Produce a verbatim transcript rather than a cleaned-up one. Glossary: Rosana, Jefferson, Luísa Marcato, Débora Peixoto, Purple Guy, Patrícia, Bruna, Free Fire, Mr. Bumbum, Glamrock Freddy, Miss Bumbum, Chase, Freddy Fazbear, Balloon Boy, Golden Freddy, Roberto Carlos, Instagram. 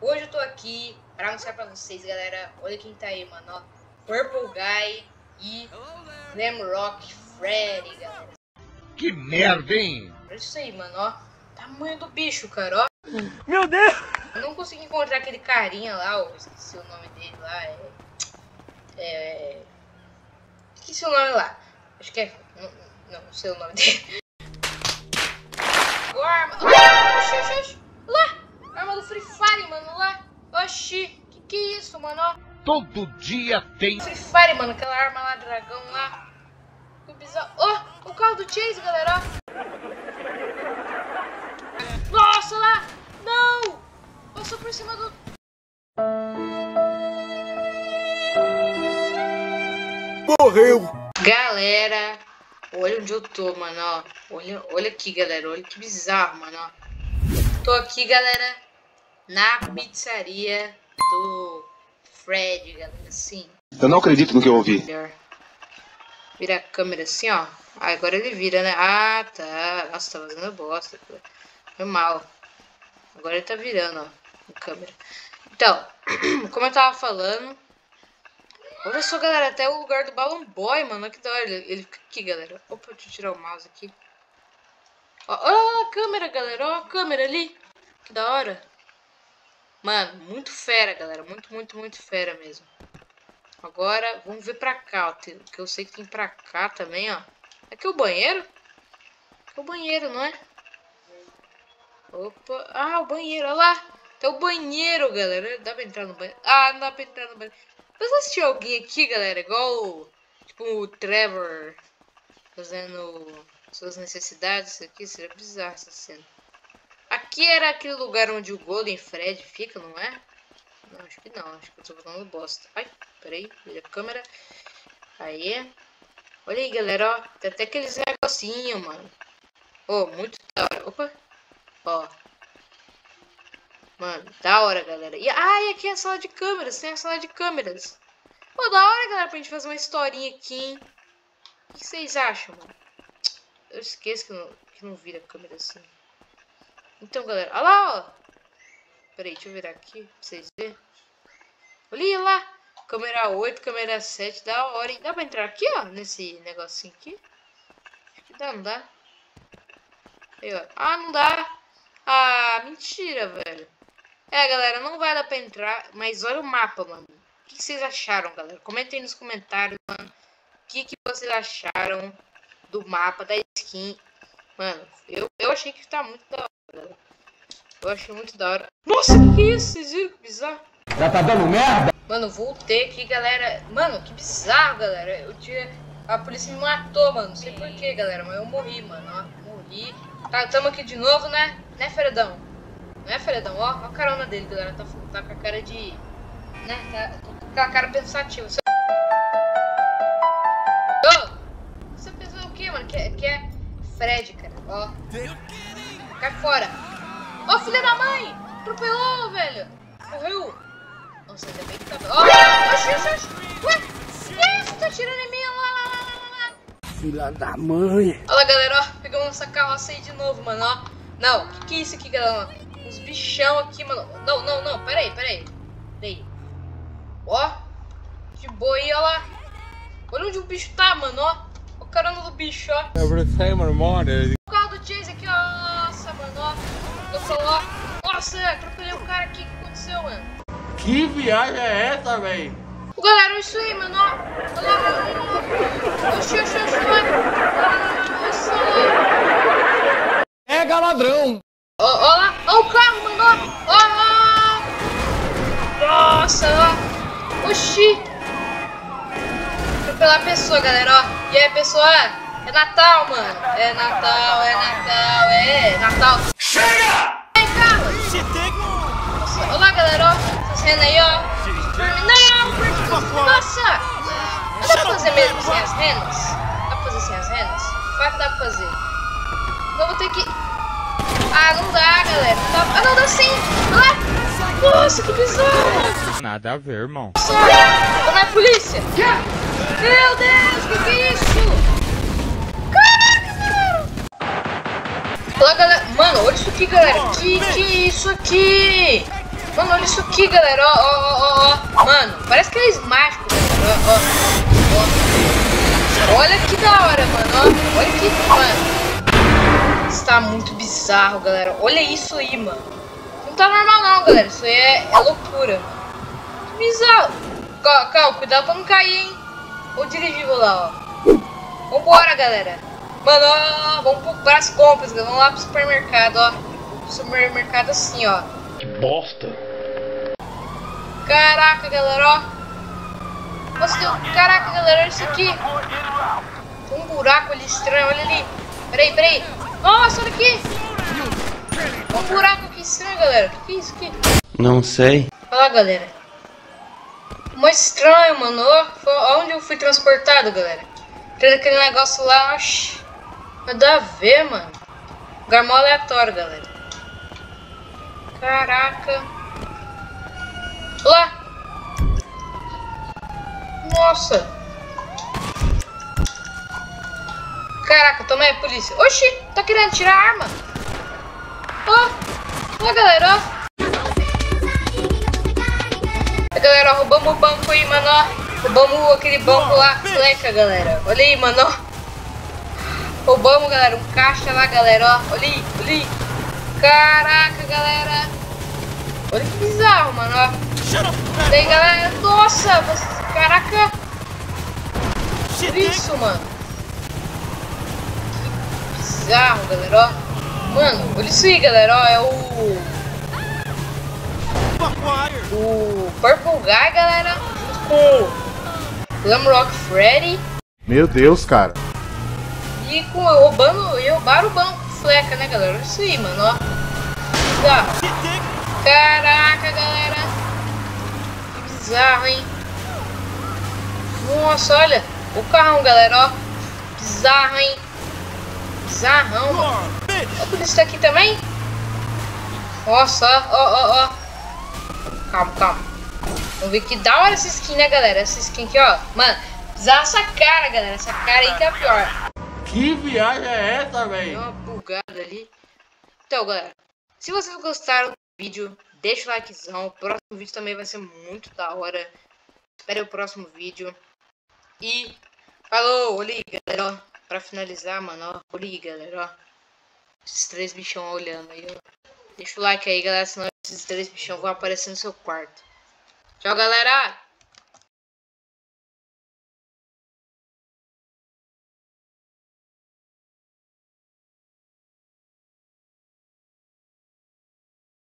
Hoje eu tô aqui pra anunciar pra vocês, galera. Olha quem tá aí, mano, ó. Purple Guy e Glamrock Freddy, galera. Que merda, hein? Olha isso aí, mano, ó. Tamanho do bicho, cara, ó. Meu Deus! Eu não consegui encontrar aquele carinha lá, ó. Esqueci o nome dele lá, é... É... Esqueci o nome lá. Acho que é... Não, não, não sei o nome dele. Agora, mano... Oxi, oxi, lá! Arma do Free Fire, mano, lá. Oxi, que que é isso, mano, ó. Todo dia tem Free Fire, mano, aquela arma lá, dragão lá. Que bizarro. Ó, o carro do Chase, galera, ó. Nossa, lá. Não. Passou por cima do... Morreu. Galera, olha onde eu tô, mano, ó. Olha, olha aqui, galera, olha que bizarro, mano, ó. Tô aqui, galera, na pizzaria do Freddy, galera, assim. Eu não acredito no que eu ouvi. Vira a câmera assim, ó. Ah, agora ele vira, né? Ah, tá. Nossa, tá fazendo bosta. Foi mal. Agora ele tá virando, ó, a câmera. Então, como eu tava falando... Olha só, galera, até o lugar do Balloon Boy, mano. Olha que da hora. Ele fica aqui, galera. Opa, deixa eu tirar o mouse aqui. Ó, ó a câmera, galera. Ó a câmera ali. Que da hora. Mano, muito fera, galera. Muito, muito, muito fera mesmo. Agora, vamos ver pra cá, ó. Tem, que eu sei que tem pra cá também, ó. Aqui é o banheiro? Aqui é o banheiro, não é? Opa. Ah, o banheiro. Olha lá. Tem o banheiro, galera. Dá pra entrar no banheiro? Ah, não dá pra entrar no banheiro. Mas assistiu alguém aqui, galera? Igual, tipo, o Trevor fazendo suas necessidades. Isso aqui seria bizarro, essa cena. Aqui era aquele lugar onde o Golden Freddy fica, não é? Não, acho que não. Acho que eu tô falando bosta. Ai, peraí. Vira a câmera. Aí. Olha aí, galera, ó. Tem até aqueles negocinhos, mano. Ô, oh, muito da hora. Opa. Ó. Mano, da hora, galera. E, ah, e aqui é a sala de câmeras. Tem a sala de câmeras. Pô, da hora, galera, pra gente fazer uma historinha aqui, hein? O que vocês acham, mano? Eu esqueço que não, que não vira a câmera assim. Então, galera, olha lá, ó. Peraí, deixa eu virar aqui pra vocês verem. Olha lá. Câmera oito, câmera sete, da hora. E dá pra entrar aqui, ó, nesse negocinho aqui? Acho que dá, não dá? Aí, ó. Ah, não dá. Ah, mentira, velho. É, galera, não vai dar pra entrar. Mas olha o mapa, mano. O que vocês acharam, galera? Comentem aí nos comentários, mano. O que, que vocês acharam do mapa, da skin. Mano, eu, eu achei que tá muito da hora. Eu achei muito da hora. Nossa, que isso? Vocês viram que bizarro? Já tá dando merda? Mano, voltei aqui, galera. Mano, que bizarro, galera. Eu tinha... A polícia me matou, mano. Não sei porquê, galera. Mas eu morri, mano. Ó, morri. Tá, tamo aqui de novo, né? Né, Fredão? Né, Fredão? Ó, ó a carona dele, galera. Tá, tá com a cara de... Né? Tá com aquela cara pensativa. Você... Ô! Você pensou o quê, mano? Que é, que é Freddy, cara. Ó. Cai fora. Ó, oh, filha da mãe! Atropelou, velho! Correu! Nossa, ainda bem que tá... Ó! Oxi, oxi, oxi! Ué! Que isso? Tá atirando em mim! Lá, lá, lá, lá, lá! Filha da mãe! Olha lá, galera, ó! Pegamos nossa carroça aí de novo, mano, ó! Não, que que é isso aqui, galera? Uns bichão aqui, mano! Não, não, não! Pera aí, pera aí! Daí! Ó! De boa aí, ó lá! Olha onde o bicho tá, mano, ó! Ó o carona do bicho, ó! O carro do Chase aqui, ó! Mano, ó. Nossa, atropelei o cara aqui. O que aconteceu, mano? Que viagem é essa, velho? Galera, olha isso aí, mano. Olha lá, oxi, oxi, oxi. Pega ladrão. Olha lá, olha o carro, mano. Olha lá. Nossa, ó. Oxi. Atropelar a pessoa, galera, ó. E aí, pessoal? É Natal, mano. É Natal, é Natal, é Natal. Chega! Vem, carro! Nossa, olha lá, galera, ó. Essa cena aí, ó. Não, nossa! Dá pra fazer mesmo sem as renas? Dá pra fazer sem as renas? Vai que dá pra fazer. Eu vou ter que... Ah, não dá, galera. Ah, não dá sim. Olha lá. Nossa, que bizarro. Nada a ver, irmão. Nossa, olha lá, a polícia. Meu Deus, que que é isso? Olha, galera. Mano, olha isso aqui, galera. Que que é isso aqui? Mano, olha isso aqui, galera. Ó, ó, ó, ó. Mano, parece que é mágico, galera. Ó, ó, ó. Olha que da hora, mano. Ó. Olha que, mano. Está muito bizarro, galera. Olha isso aí, mano. Não tá normal, não, galera. Isso aí é, é loucura. Que bizarro. Calma, cuidado pra não cair, hein. O dirigível lá, ó. Vambora, galera. Mano, ó, ó, vamos para as compras, galera. Vamos lá pro supermercado, ó. Supermercado assim, ó. Que bosta. Caraca, galera, ó. Nossa, deu... Caraca, galera, olha isso aqui. Tem um buraco ali estranho, olha ali. Peraí, peraí. Nossa, olha aqui. Um buraco aqui estranho, galera. O que é isso aqui? Não sei. Olha lá, galera. Mó estranho, mano. Ó, onde eu fui transportado, galera. Tem aquele negócio lá, oxi. Nada a ver, mano. Lugar mó aleatório, galera. Caraca. Lá. Nossa. Caraca, toma aí, polícia. Oxi, tá querendo tirar a arma. Ó, ó, galera, ó. Galera, ó, roubamos o banco aí, mano, ó. Roubamos aquele banco lá, fleca, galera. Olha aí, mano, ó. Roubamos, galera, um caixa lá, galera, ó. Olha aí, olha aí. Caraca, galera. Olha que bizarro, mano, ó. Olha aí, galera. Nossa, você... caraca. Olha isso, mano. Que bizarro, galera, ó. Mano, olha isso aí, galera, ó. É o... o Purple Guy, galera, com o Glamrock Freddy. Meu Deus, cara. E com roubando e roubaram o banco fleca, né, galera? Olha isso aí, mano, ó. Tá. Caraca, galera. Que bizarro, hein? Nossa, olha. O carrão, galera, ó. Bizarro, hein? Bizarrão, mano. Olha por isso aqui também. Nossa, ó, ó, ó. Calma, calma. Vamos ver que da hora essa skin, né, galera? Essa skin aqui, ó. Mano, bizarra essa cara, galera. Essa cara aí que é a pior. Que viagem é essa, velho? Deu uma bugada ali. Então, galera, se vocês gostaram do vídeo, deixa o likezão. O próximo vídeo também vai ser muito da hora. Espere o próximo vídeo. E falou, olha aí, galera, ó. Pra finalizar, mano, ó. Olha aí, galera, ó. Esses três bichão olhando aí, ó. Deixa o like aí, galera, senão esses três bichão vão aparecer no seu quarto. Tchau, galera!